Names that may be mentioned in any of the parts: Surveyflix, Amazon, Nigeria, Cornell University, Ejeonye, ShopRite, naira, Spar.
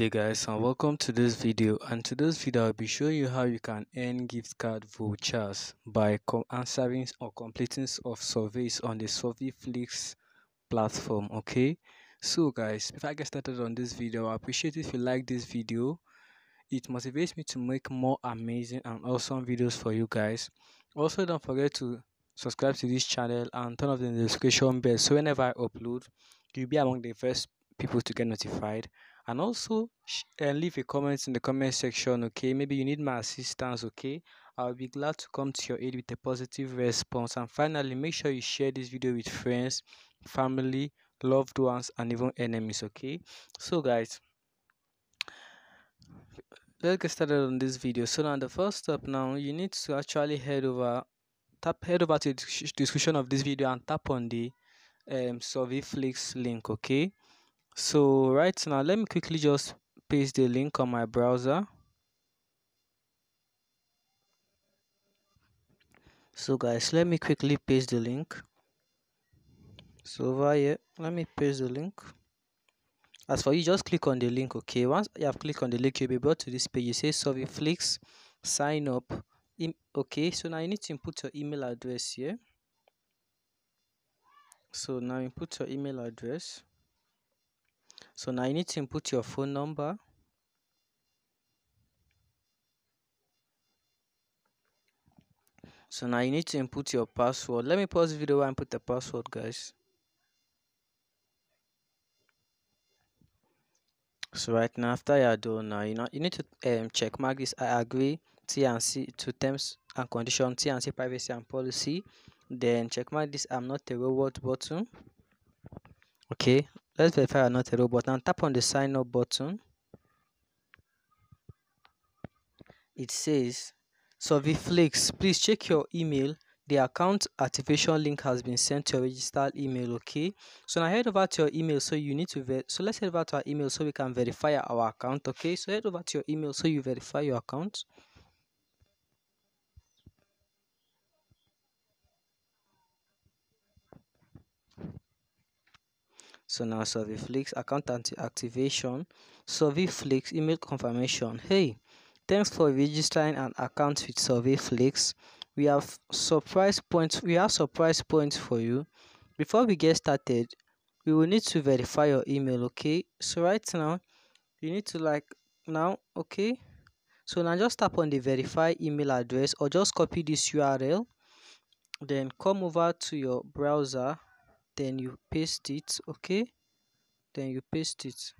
Day guys, and welcome to this video. And today's video I'll be showing you how you can earn gift card vouchers by answering or completing of surveys on the Surveyflix platform. Okay, so guys, before I get started on this video, I appreciate if you like this video. It motivates me to make more amazing and awesome videos for you guys. Also, don't forget to subscribe to this channel and turn off the notification bell, so whenever I upload, you'll be among the first people to get notified. And also leave a comment in the comment section. Okay, maybe you need my assistance. Okay, I'll be glad to come to your aid with a positive response. And finally, make sure you share this video with friends, family, loved ones, and even enemies. Okay, so guys, let's get started on this video. So now the first step, now you need to actually head over to the description of this video and tap on the Surveyflix link. Okay, so right now let me quickly just paste the link on my browser. So guys, let me quickly paste the link. So over here, let me paste the link. As for you, just click on the link. Okay, once you have clicked on the link, you'll be brought to this page. It says Surveyflix sign up. Okay, so now you need to input your email address here. So now input your email address. So now you need to input your phone number. So now you need to input your password. Let me pause the video and put the password, guys. So right now, after you are done, now you need to check mark this I agree T&C to terms and conditions, T&C privacy and policy. Then check mark this I'm not a robot button. Okay, let's verify I'm not a robot, and tap on the sign up button. It says Surveyflix, please check your email. The account activation link has been sent to your registered email. Okay, so now head over to your email. So you need to let's head over to our email so we can verify our account. Okay, so head over to your email so you verify your account. So now Surveyflix account activation, Surveyflix email confirmation. Hey, thanks for registering an account with Surveyflix. We have surprise points for you. Before we get started, we will need to verify your email. Okay, so right now you need to okay, so now just tap on the verify email address or just copy this URL, then come over to your browser. Then you paste it. Okay, then you paste it.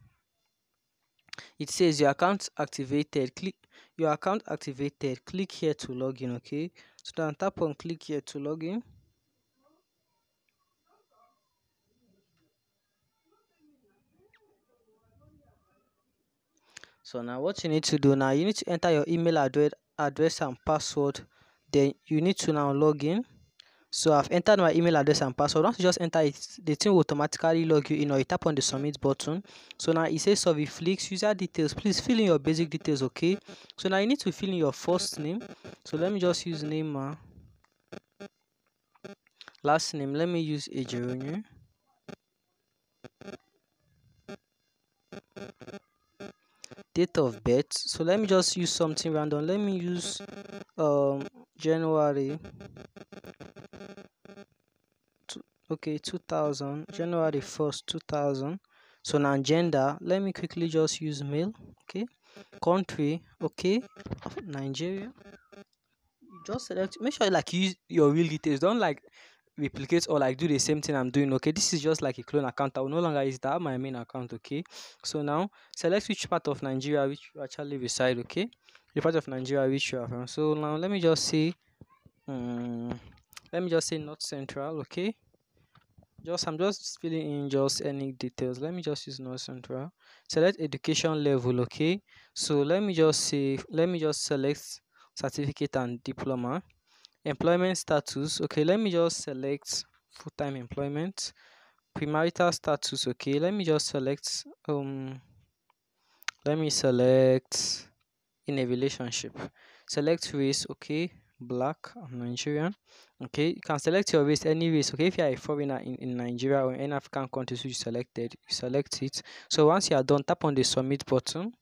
It says your account activated. Click your account activated. Click here to log in. Okay, so then tap on click here to log in. So now what you need to do now, you need to enter your email address and password. Then you need to now log in. So I've entered my email address and password. Once you just enter it, the thing will automatically log you in, or you tap on the submit button. So now it says Surveyflix user details. Please fill in your basic details, okay? So now you need to fill in your first name. So let me just use name. Last name, let me use Ejeonye. Date of birth. So let me just use something random. Let me use January. Okay, 2000, January 1st 2000. So now gender, let me quickly just use male. Okay, country, okay, Nigeria. Just select, make sure you use your real details. Don't replicate or do the same thing I'm doing. Okay, this is just like a clone account. I will no longer use that, my main account. Okay, so now select which part of Nigeria which you actually reside. Okay, the part of Nigeria which you are from. So now let me just say North Central. Okay, I'm just filling in just any details. Let me just use North Central. Select education level. Okay, so let me just select certificate and diploma. Employment status. Okay, let me just select full-time employment. Premarital status. Okay, let me just select let me select in a relationship. Select race. Okay, black. I'm Nigerian. Okay, you can select your race anyways. Okay, if you are a foreigner in Nigeria or any African country which you selected, you select it. So once you are done, tap on the submit button.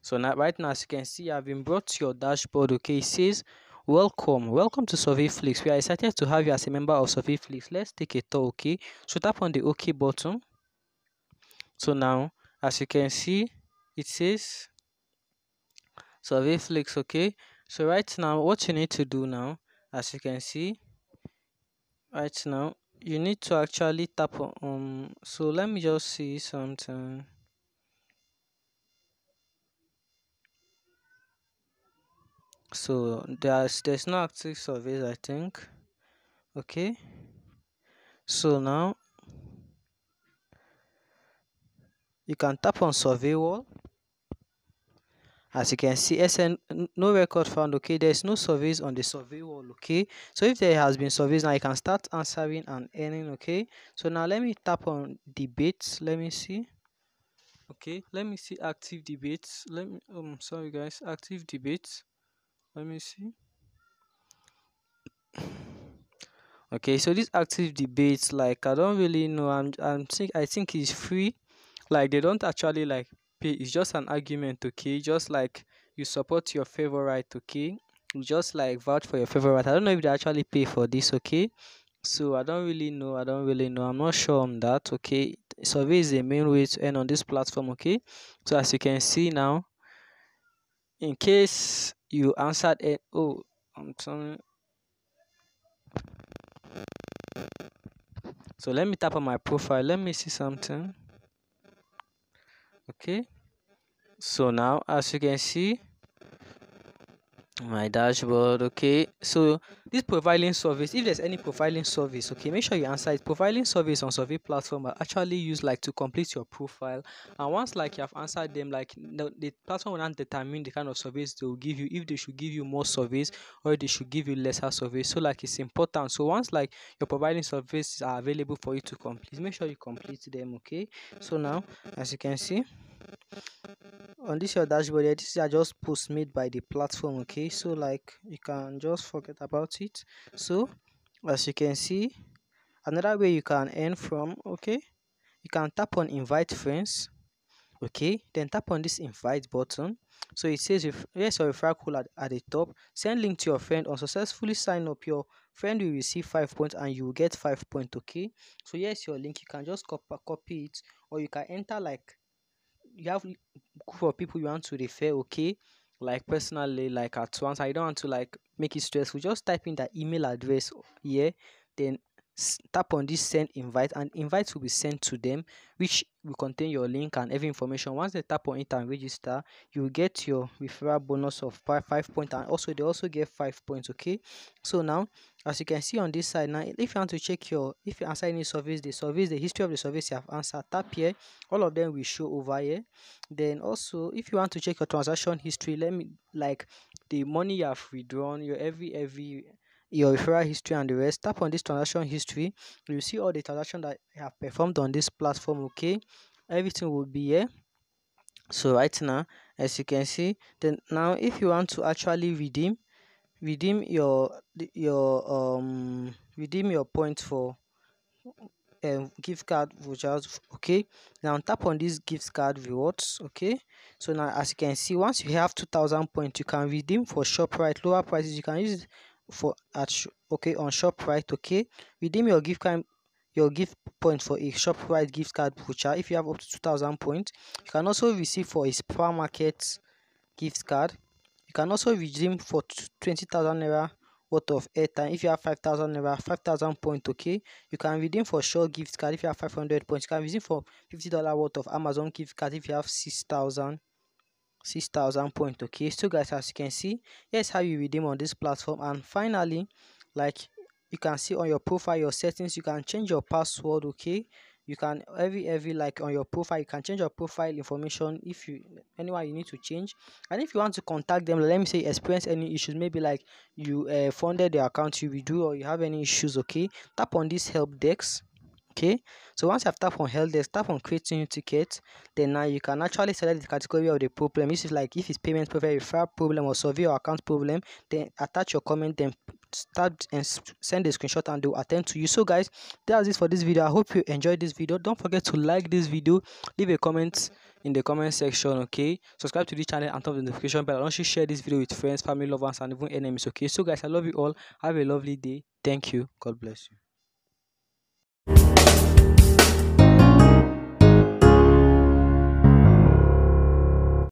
So now, right now, as you can see, I've been brought to your dashboard. Okay, it says welcome to Surveyflix. We are excited to have you as a member of Surveyflix. Let's take a tour. Okay, so tap on the OK button. So now, as you can see, it says Surveyflix. Okay, so right now, what you need to do now, as you can see, right now, you need to actually tap on. So let me just see something. So there's no active surveys, I think. Okay, so now you can tap on survey wall. As you can see, SN no record found. Okay, there's no surveys on the survey wall. Okay, so if there has been surveys, now you can start answering and earning. Okay, so now let me tap on debates. Let me see. Okay, let me see active debates. Let me sorry guys, active debates. Let me see. Okay, so this active debates, like I don't really know. I think it's free. Like they don't actually like pay. It's just an argument. Okay, just like you support your favorite. Okay, you just like vouch for your favorite. I don't know if they actually pay for this. Okay, so I don't really know. I'm not sure on that. Okay, survey is the main way to earn on this platform. Okay, so as you can see now, in case you answered it, oh, I'm sorry. So let me tap on my profile. Let me see something. Okay, so now as you can see, my dashboard. Okay, so this profiling service, if there's any profiling service, okay, make sure you answer it. Profiling service on survey platform are actually used like to complete your profile, and once like you have answered them, like the platform will not determine the kind of surveys they will give you, if they should give you more surveys or they should give you lesser surveys. So like it's important, so once like your profiling services are available for you to complete, make sure you complete them. Okay, so now as you can see on this your dashboard here, these are just posts made by the platform. Okay, so like you can just forget about it. So as you can see, another way you can earn from, okay, you can tap on invite friends. Okay, then tap on this invite button. So it says if yes or referral code at the top. Send link to your friend. Unsuccessfully sign up, your friend will receive 5 points and you will get 5 points. Okay, so yes, your link, you can just copy it, or you can enter like you have for people you want to refer. Okay, like personally, like at once. I don't want to like make it stressful. Just type in that email address here, then tap on this send invite, and invites will be sent to them, which will contain your link and every information. Once they tap on it and register, you will get your referral bonus of 5 points, and also they also get 5 points. Okay, so now as you can see on this side, now if you want to check your, if you answer any surveys, the history of the surveys you have answered, tap here. All of them will show over here. Then also if you want to check your transaction history, let me like the money you have withdrawn, your your referral history and the rest. Tap on this transaction history. You see all the transactions that have performed on this platform. Okay, everything will be here. So right now, as you can see, then now if you want to actually redeem your points for gift card vouchers. Okay, now tap on this gift card rewards. Okay, so now as you can see, once you have 2000 points, you can redeem for ShopRite lower prices. You can use for okay on ShopRite. Okay, redeem your gift point for a ShopRite gift card voucher if you have up to 2000 points. You can also receive for a Spar market gift card. You can also redeem for 20,000 naira worth of airtime if you have 5,000 naira, 5,000 points. Okay, you can redeem for Sure gift card if you have 500 points. You can redeem for $50 worth of Amazon gift card if you have 6,000 points. Okay, so guys, as you can see, here's how you redeem on this platform. And finally, like you can see on your profile, your settings, you can change your password. Okay, you can every like on your profile, you can change your profile information if you anyone you need to change. And if you want to contact them, let me say experience any issues, maybe like you funded their account, you redo, or you have any issues. Okay, tap on this help desk. Okay, so once you have tapped on help desk, tap on create new ticket. Then now you can actually select the category of the problem. This is like if it's payment problem, referral problem, or survey or account problem. Then attach your comment, then start and send a screenshot, and they'll attend to you. So guys, that's it for this video. I hope you enjoyed this video. Don't forget to like this video, leave a comment in the comment section. Okay, subscribe to this channel and turn on the notification bell. Don't you share this video with friends, family, lovers, and even enemies. Okay, so guys, I love you all. Have a lovely day. Thank you. God bless you.